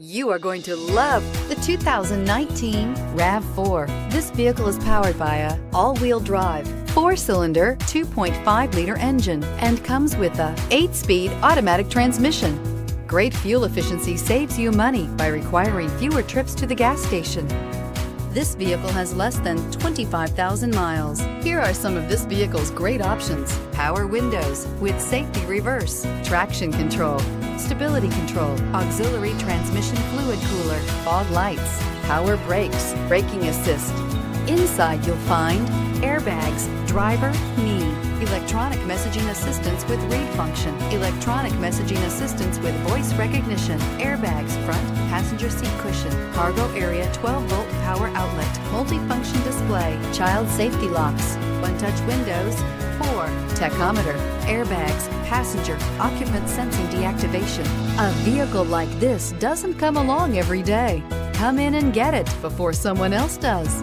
You are going to love the 2019 RAV4. This vehicle is powered by an all-wheel drive, 4-cylinder, 2.5-liter engine, and comes with a 8-speed automatic transmission. Great fuel efficiency saves you money by requiring fewer trips to the gas station. This vehicle has less than 25,000 miles. Here are some of this vehicle's great options: power windows with safety reverse, traction control, stability control, auxiliary transmission fluid cooler, fog lights, power brakes, braking assist. Inside you'll find airbags, driver, knee, electronic messaging assistance with read function, electronic messaging assistance with voice recognition, airbags, front passenger seat cushion, cargo area 12-volt power outlet, multifunction display, child safety locks, one-touch windows, 4, tachometer, airbags, passenger occupant sensing deactivation. A vehicle like this doesn't come along every day. Come in and get it before someone else does.